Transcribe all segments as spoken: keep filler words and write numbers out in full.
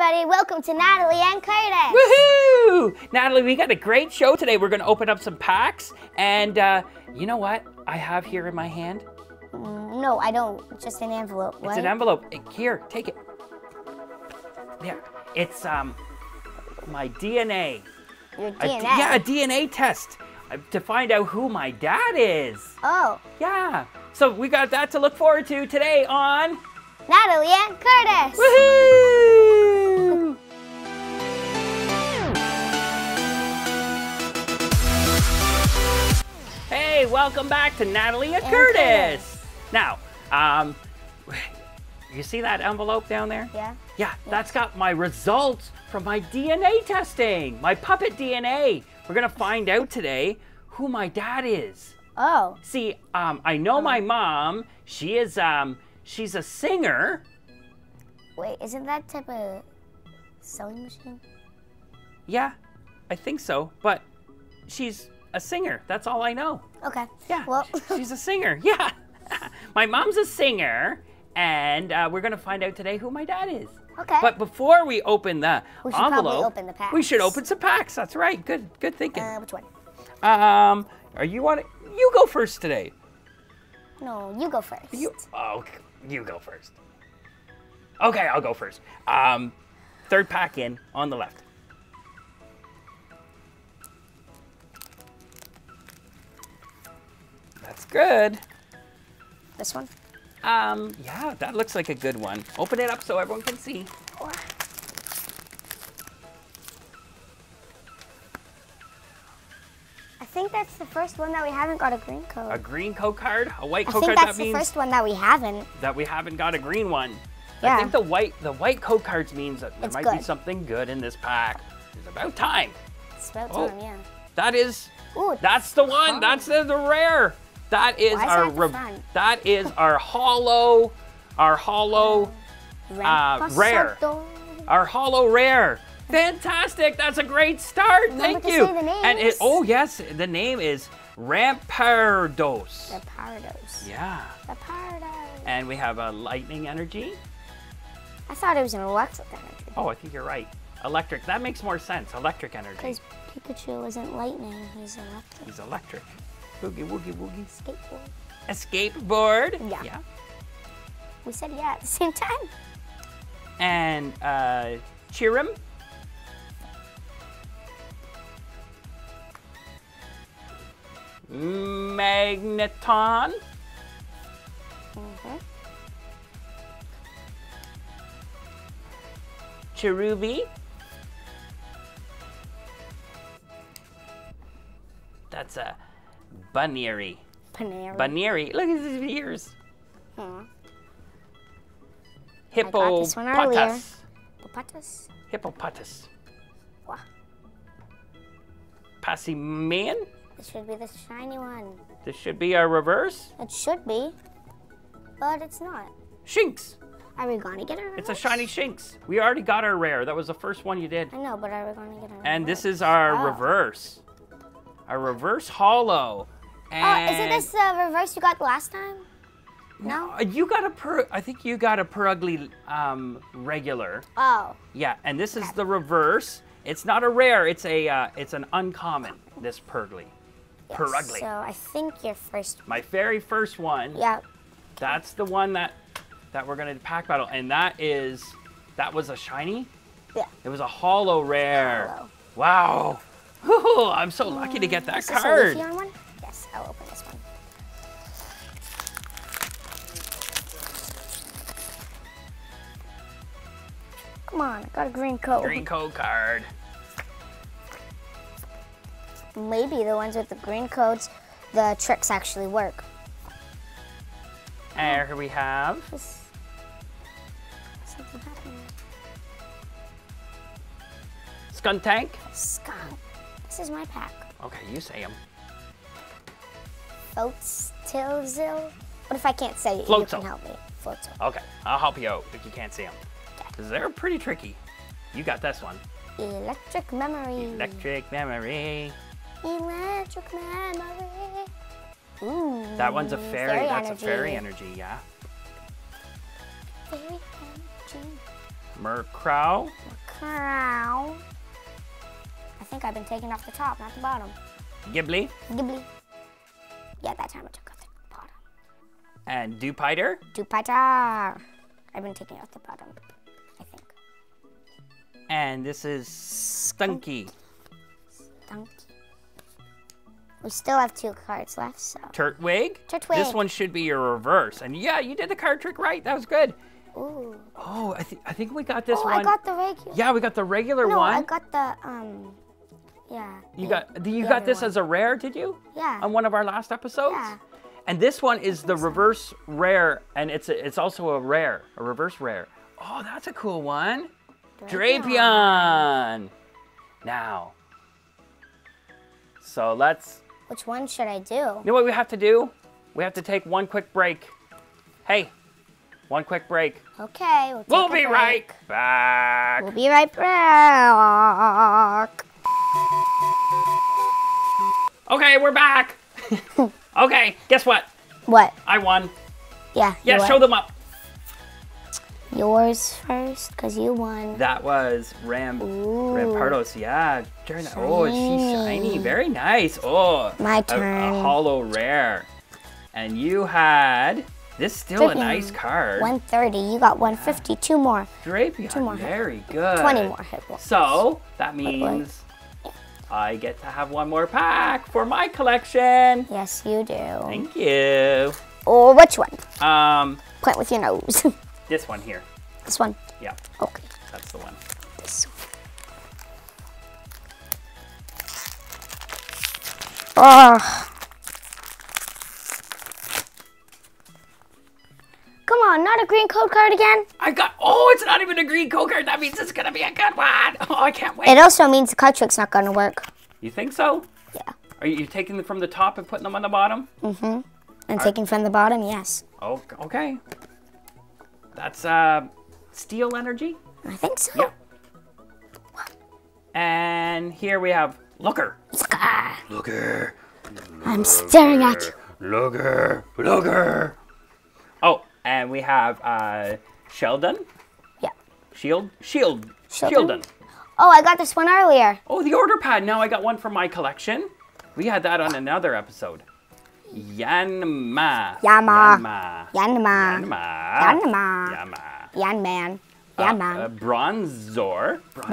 everybody. Welcome to Natalie and Curtis. Woohoo! Natalie, we got a great show today. We're going to open up some packs. And uh, you know what I have here in my hand? Mm, no, I don't. Just an envelope. What? It's an envelope. Here, take it. There. It's um, my D N A. Your D N A? A, yeah, a D N A test to find out who my dad is. Oh. Yeah. So we got that to look forward to today on... Natalie and Curtis! Woohoo! Hey, welcome back to Natalie and, and Curtis. Curtis! Now, um, you see that envelope down there? Yeah. Yeah, yeah. That's got my results from my D N A testing, my puppet D N A. We're gonna find out today who my dad is. Oh. See, um, I know oh. my mom, she is, um, she's a singer. Wait, isn't that type of sewing machine? Yeah, I think so. But she's a singer. That's all I know. Okay. Yeah. Well, she's a singer. Yeah. My mom's a singer, and uh, we're gonna find out today who my dad is. Okay. But before we open the we should envelope, probably open the packs. We should open some packs. That's right. Good. Good thinking. Uh, which one? Um, are you on it? You go first today. No, you go first. You, oh, you go first. Okay, I'll go first. Um, third pack in on the left. That's good. This one? Um, yeah, that looks like a good one. Open it up so everyone can see. I think that's the first one that we haven't got a green code. A green code card? A white code card, that means? I think that's the first one that we haven't. That we haven't got a green one. Yeah. I think the white the white code cards means that there might be something good in this pack. It's about time. It's about time, yeah. That is, ooh, that's the one. That's the, the rare. That is our, that is our hollow, our hollow uh, rare. Our hollow rare. Fantastic! That's a great start. Remember Thank you. To say the names. And it, oh yes, the name is Rampardos. Rampardos. Yeah. Rampardos. And we have a lightning energy. I thought it was an electric energy. Oh, I think you're right. Electric. That makes more sense. Electric energy. Because Pikachu isn't lightning. He's electric. He's electric. Boogie woogie woogie. Skateboard. A skateboard. Yeah. Yeah. We said yeah at the same time. And uh, Chirum. Magneton. Mm-hmm. Cherubi. That's a Baneary. Baneary. Baneary. Look at his ears. Yeah. Hippopotas. Hippopotas. Hippopotas. Wow. Passimian. This should be the shiny one. This should be our reverse? It should be, but it's not. Shinx. Are we gonna get a reverse? It's a shiny Shinx. We already got our rare. That was the first one you did. I know, but are we gonna get a reverse? And this is our oh. reverse. Our reverse holo. And oh, isn't this the reverse you got last time? No? You got a per, I think you got a Purugly um, regular. Oh. Yeah, and this okay. is the reverse. It's not a rare, it's a, uh, it's an uncommon, this Purugly. Yes, Purugly. So I think your first one. My very first one. Yeah. That's the one that that we're gonna pack battle, and that is that was a shiny. Yeah. It was a holo rare. Hollow. Wow. Ooh, I'm so lucky mm, to get that is card. Is this a leafy on one? Yes, I'll open this one. Come on, I got a green code. Green code card. Maybe the ones with the green codes, the tricks actually work. And here we have. Something happening. Skuntank. Skunk. This is my pack. Okay, you say them. Floatzel. What if I can't say it? You can help me. Floatzel. Okay, I'll help you out if you can't see them. Because they're pretty tricky. You got this one. Electric memory. Electric memory. Electric memory. Ooh, that one's a fairy. fairy That's energy. a fairy energy, yeah. Fairy energy. Murkrow. Murkrow. I think I've been taking off the top, not the bottom. Gible. Gible. Yeah, that time I took off the bottom. And Dupitar. Dupitar. I've been taking off the bottom, I think. And this is Stunky. Stunky. We still have two cards left, so. Turtwig. Turtwig. This one should be your reverse. And yeah, you did the card trick right. That was good. Ooh. Oh, I, th I think we got this oh, one. Oh, I got the regular. Yeah, we got the regular no, one. No, I got the, um, yeah. You the, got you got this one. As a rare, did you? Yeah. On one of our last episodes? Yeah. And this one is the reverse so. rare, and it's a, it's also a rare, a reverse rare. Oh, that's a cool one. Drapion. Drapion. Now, so let's. Which one should I do? You know what we have to do? We have to take one quick break. Hey, one quick break. Okay, we'll, take we'll a be break. right back. We'll be right back. Okay, we're back. Okay, guess what? What? I won. Yeah. Yeah, won. Show them up. Yours first, because you won. That was Ram Ooh. Rampardos, yeah. Turn oh, she's shiny. Very nice. Oh, my turn. A, a hollow rare. And you had, this still Drapion. A nice card. one thirty, you got one fifty, yeah. Two more. Drapion, two more very hit. Good. twenty more hit points. So, that means I get to have one more pack for my collection. Yes, you do. Thank you. Or oh, which one? Um, Point with your nose. This one here. This one? Yeah. Okay. That's the one. This one. Oh. Come on, not a green code card again? I got, oh, it's not even a green code card. That means it's going to be a good one. Oh, I can't wait. It also means the card trick's not going to work. You think so? Yeah. Are you taking them from the top and putting them on the bottom? Mm-hmm. And Are... taking from the bottom, yes. Oh, okay. That's uh, steel energy? I think so. Yeah. And here we have Looker. Looker. Looker. I'm staring at you. Looker. Looker. Oh, and we have uh, Sheldon. Yeah. Shield. Shield. Sheldon? Sheldon. Oh, I got this one earlier. Oh, the order pad. Now I got one from my collection. We had that on another episode. Yanma. Yanma. Yanma. Yanma. Yanma. Yanma. Yanma. Uh, uh, Bronzor. Bronzor.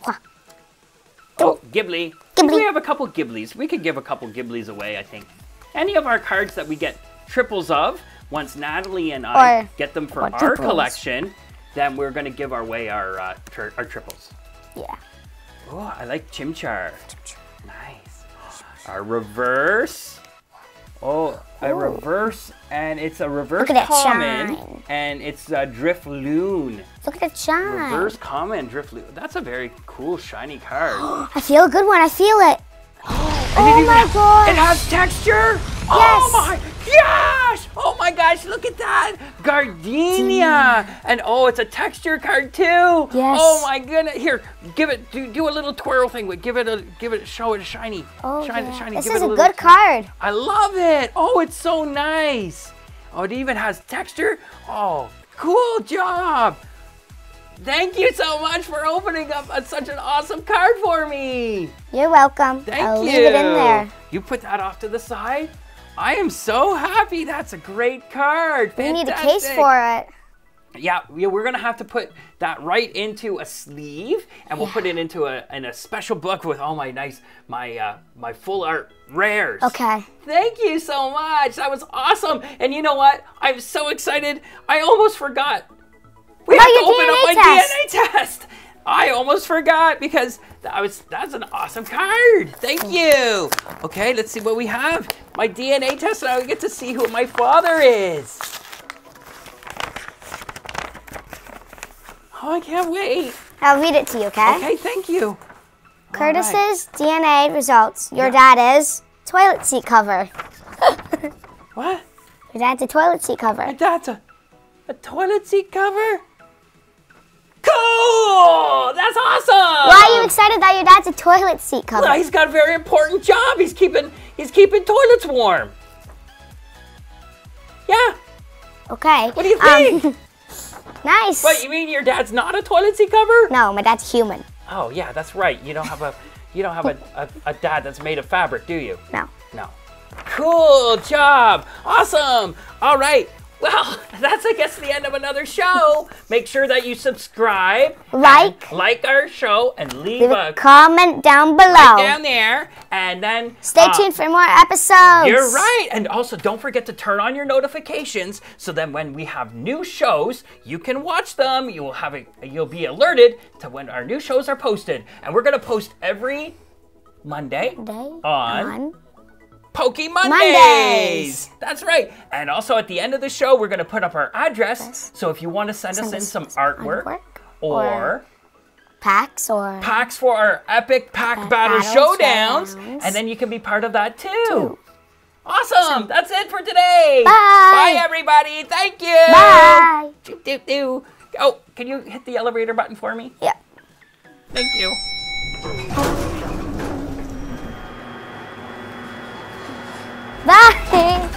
Bronzor. Oh, Gible. Gible. We have a couple Gibles. We could give a couple Gibles away, I think. Any of our cards that we get triples of, once Natalie and I or, get them for our triples. collection, then we're going to give our way our, uh, tri our triples. Yeah. Oh, I like Chimchar. Chimchar. Nice. A reverse, oh, a Ooh. reverse, and it's a reverse common, shine. and it's a Drifloon. Look at that shine. Reverse common Drifloon. That's a very cool, shiny card. I feel a good one, I feel it. Oh my have, gosh. It has texture? Yes. Oh my gosh, oh my gosh, look at that. Gardenia, mm. and oh, it's a texture card too. Yes. Oh my goodness, here, give it, do, do a little twirl thing, with give it a, give it, show it a shiny. Oh shiny, yeah. shiny. This give is it a, a good card. I love it, oh, it's so nice. Oh, it even has texture, oh, cool job. Thank you so much for opening up a, such an awesome card for me. You're welcome. Thank I'll you. Leave it in there. You put that off to the side. I am so happy. That's a great card. We Fantastic. need a case for it. Yeah, we're gonna have to put that right into a sleeve, and we'll yeah. put it into a in a special book with all my nice my uh, my full art rares. Okay. Thank you so much. That was awesome. And you know what? I'm so excited. I almost forgot. We oh, have to open D N A up my test. D N A test. I almost forgot because that was that's an awesome card. Thank you. Okay, let's see what we have. My D N A test, and I get to see who my father is. Oh, I can't wait. I'll read it to you, okay? Okay, thank you. Curtis's right. D N A results. Your yeah. dad is toilet seat cover. What? Your dad's a toilet seat cover. My dad's a, a toilet seat cover? Cool! That's awesome! Why are you excited that your dad's a toilet seat cover? Well, he's got a very important job. He's keeping he's keeping toilets warm. Yeah. Okay. What do you think? Um, Nice. Wait, you mean your dad's not a toilet seat cover? No, my dad's human. Oh yeah, that's right. You don't have a, you don't have a, a, a dad that's made of fabric, do you? No. No. Cool job. Awesome. All right. Well, that's, I guess, the end of another show. Make sure that you subscribe. Like. Like our show and leave, leave a, a comment down below. Right down there. And then. Stay uh, tuned for more episodes. You're right. And also, don't forget to turn on your notifications so that when we have new shows, you can watch them. You will have a, you'll be alerted to when our new shows are posted. And we're going to post every Monday, Monday on... on. PokéMondays! That's right. And also at the end of the show, we're going to put up our address. Yes. So if you want to send, send us in us some artwork, artwork or, or packs or packs for our epic pack uh, battle showdowns, showdowns, and then you can be part of that too. too. Awesome. So, that's it for today. Bye. Bye, everybody. Thank you. Bye. Do, do, do. Oh, can you hit the elevator button for me? Yeah. Thank you. Oh. Bye!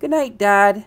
Good night, Dad.